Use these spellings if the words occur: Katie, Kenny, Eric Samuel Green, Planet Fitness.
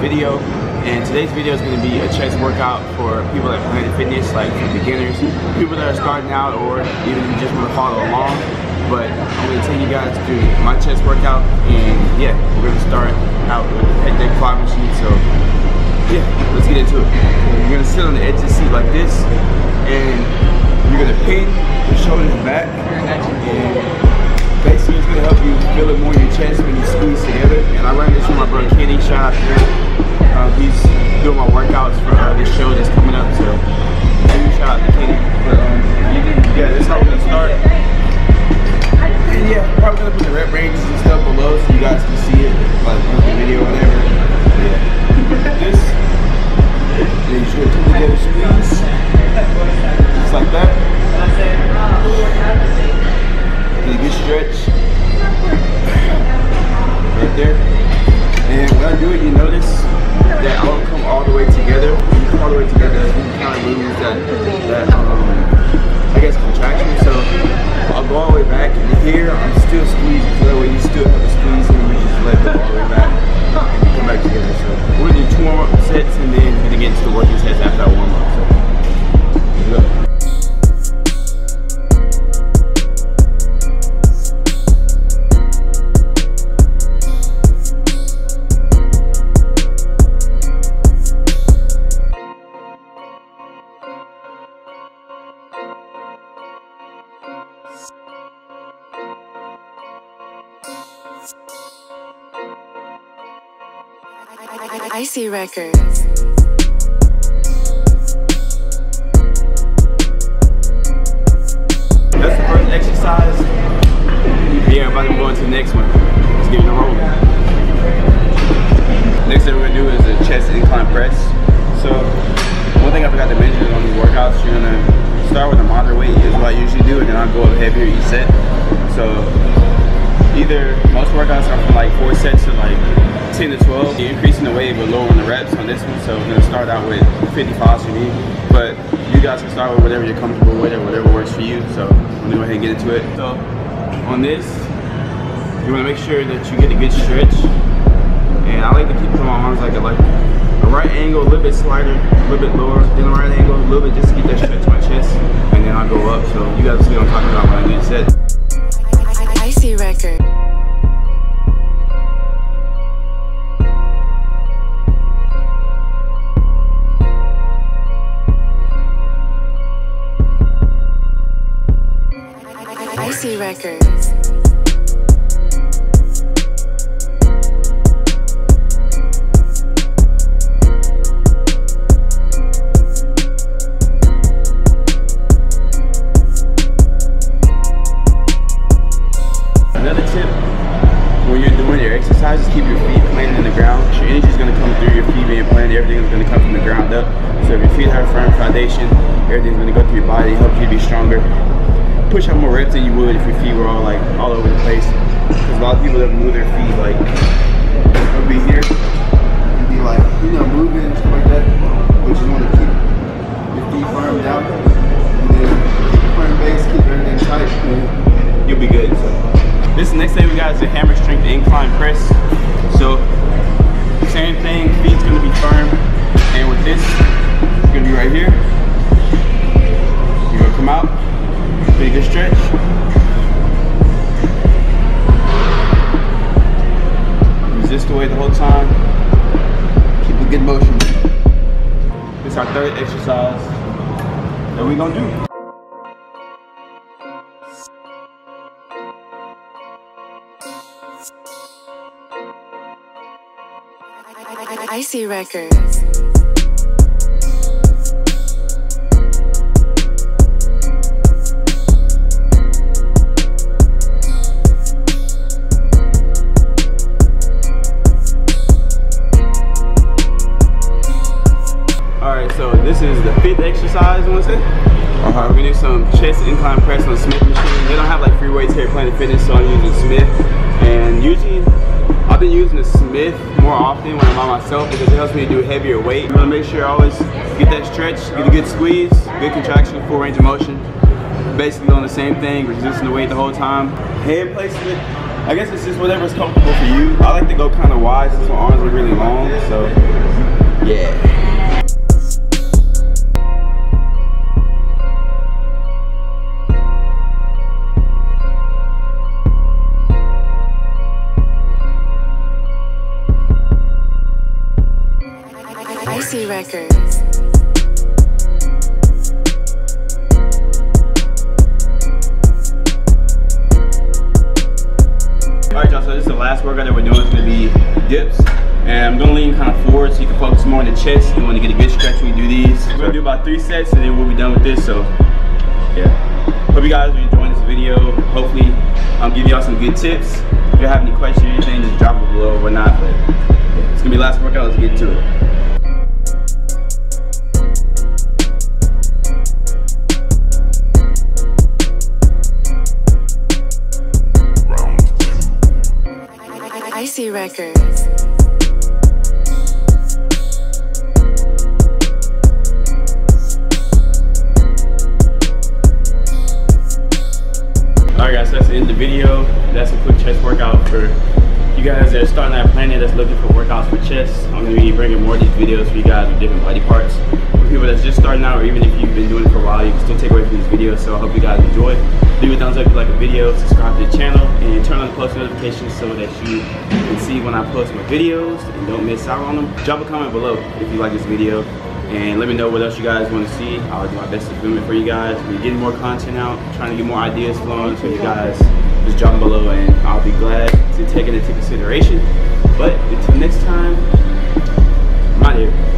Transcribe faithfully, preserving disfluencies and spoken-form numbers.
video, and today's video is going to be a chest workout for people at Planet Fitness, like beginners, people that are starting out, or even just want to follow along. But I'm going to take you guys through my chest workout, and yeah, we're going to start out with the pec deck quad machine. So yeah, let's get into it. You're going to sit on the edge of the seat like this, and you're going to pin your shoulders back, and basically it's going to help you feel it more in your chest when you squeeze together. And I learned this from my brother Kenny, shout out to him. Uh, he's doing my workouts for uh, this show that's coming up, so maybe shout out to Katie. But um, you can, yeah, that's how we're going to start. And yeah, probably going to put the rep ranges and stuff below so you guys can see it, like on the video or whatever. But yeah, this, then you should do a little squeeze, just like that. A good stretch right there, and when I do it, you notice that I don't come all the way together. When you come all the way together, that's when you kind of lose that, that um, I guess, contraction. So I'll go all the way back, and here I'm still squeezing, so that way you still have to squeeze, and we just let go all the way back and come back together. So we're gonna do two warm up sets, and then we're gonna get into the working sets after that warm up. So Icy Records. That's the first exercise. Yeah, I'm about to go into the next one. Let's give it a roll. Next thing we're gonna do is a chest incline press. So one thing I forgot to mention is on these workouts, you're gonna start with a moderate weight, is what I usually do, and then I'll go up heavier each set. So either most workouts are from like four sets to like ten to twelve. You're increasing the weight but lowering the reps on this one. So we're gonna start out with fifty-fives for me, but you guys can start with whatever you're comfortable with or whatever works for you. So I'm gonna go ahead and get into it. So on this, you wanna make sure that you get a good stretch. And I like to keep it on my arms like a like a right angle, a little bit slighter, a little bit lower, then a right angle, a little bit just to get that stretch to my chest, and then I'll go up. So you guys will see what I'm talking about when I do the set. Icy Record. Icy Records. Just keep your feet planted in the ground. Your energy is going to come through your feet being planted. Everything is going to come from the ground up. So if your feet have a firm foundation, everything's going to go through your body, help you to be stronger. Push out more reps than you would if your feet were all like all over the place. Because a lot of people that move their feet, like they'll be here and be like, you know, moving and stuff like that. We just want to keep your feet firmed out, and then keep your firm base, keep everything tight, and you'll be good. So. This next thing we got is a hammer strength incline press. So same thing, feet's gonna be firm. And with this, it's gonna be right here. You're gonna come out, pretty good stretch. Resist the weight the whole time. Keep a good motion. This is our third exercise that we're gonna do. Icy Records. Alright, so this is the fifth exercise, you want to say? Uh-huh. We're going to do some chest incline press on the Smith machine. They don't have like free weights here at Planet Fitness, so I'm using Smith. And usually, I've been using the Smith more often when I'm by myself because it helps me to do heavier weight. I'm gonna make sure I always get that stretch, get a good squeeze, good contraction, full range of motion. Basically doing the same thing, resisting the weight the whole time. Hand placement I guess it's just whatever's comfortable for you. I like to go kind of wide since my arms are really long, so yeah. Icy Records. Alright y'all, so this is the last workout that we're doing. It's going to be dips. And I'm going to lean kind of forward so you can focus more on the chest. You want to get a good stretch when you do these. We're going to do about three sets and then we'll be done with this. So yeah. Hope you guys are enjoying this video. Hopefully I'll give y'all some good tips. If you have any questions or anything, just drop it below or whatnot. But yeah, it's going to be the last workout. Let's get to it. Icy Records. Alright guys, so that's the end of the video. That's a quick chest workout for you guys that are starting at Planet that's looking for workouts for chest. I'm going to be bringing more of these videos for you guys with different body parts. For people that's just starting out or even if you've been doing it for a while, you can still take away from these videos. So I hope you guys enjoy. Leave a thumbs up if you like the video, subscribe to the channel, and turn on the post notifications so that you can see when I post my videos and don't miss out on them. Drop a comment below if you like this video and let me know what else you guys want to see. I'll do my best to film it for you guys. We're getting more content out, trying to get more ideas flowing, so you guys just drop them below and I'll be glad to take it into consideration. But until next time, I'm out here.